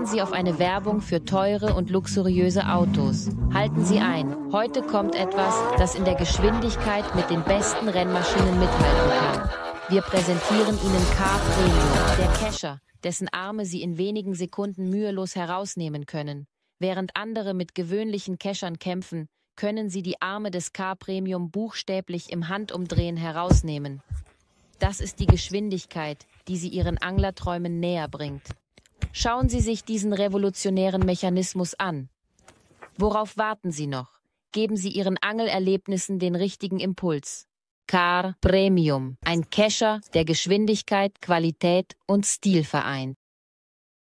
Achten Sie auf eine Werbung für teure und luxuriöse Autos. Halten Sie ein, heute kommt etwas, das in der Geschwindigkeit mit den besten Rennmaschinen mithalten kann. Wir präsentieren Ihnen Carp Premium, der Kescher, dessen Arme Sie in wenigen Sekunden mühelos herausnehmen können. Während andere mit gewöhnlichen Keschern kämpfen, können Sie die Arme des Carp Premium buchstäblich im Handumdrehen herausnehmen. Das ist die Geschwindigkeit, die Sie Ihren Anglerträumen näher bringt. Schauen Sie sich diesen revolutionären Mechanismus an. Worauf warten Sie noch? Geben Sie Ihren Angelerlebnissen den richtigen Impuls. Carp Premium, ein Kescher, der Geschwindigkeit, Qualität und Stil vereint.